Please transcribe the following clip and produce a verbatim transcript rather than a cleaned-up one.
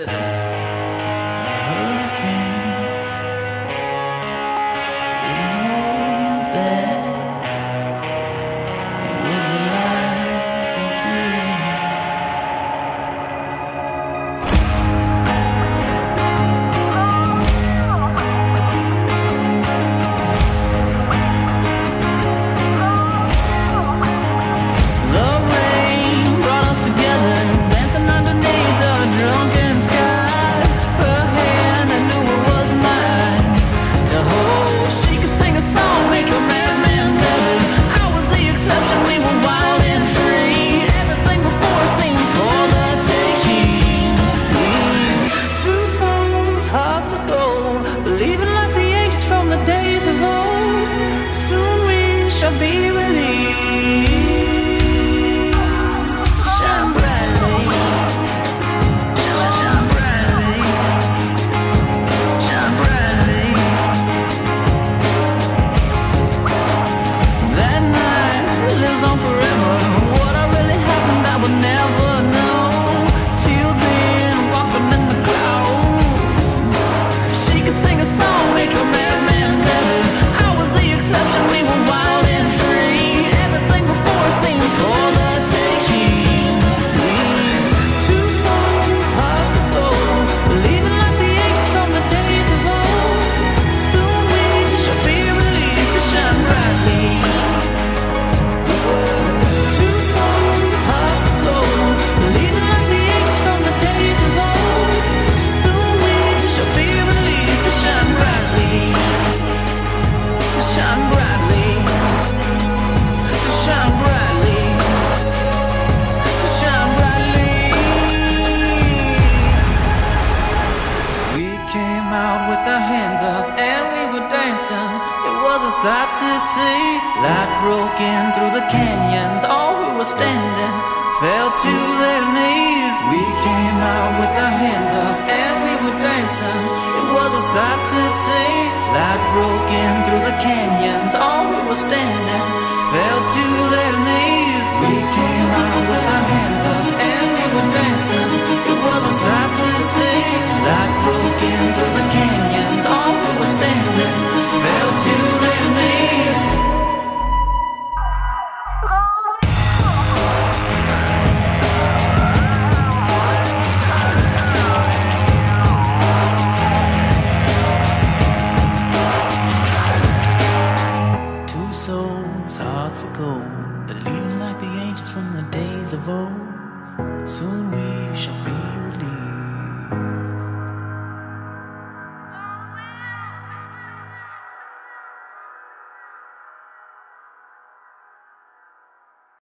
This is be released. Shine brightly, shine brightly, shine brightly. That night lives on forever. What I really happened I would never know. Till then, walking in the clouds. She could sing a song, make a madman better. I was the exception, we were wild. Sad to see, light broke in through the canyons. All who were standing fell to their knees. We came out with our hands up and we were dancing. It was a sight to see, light broke in through the canyons. All who were standing fell to their knees. We came out with our hands up and we were dancing.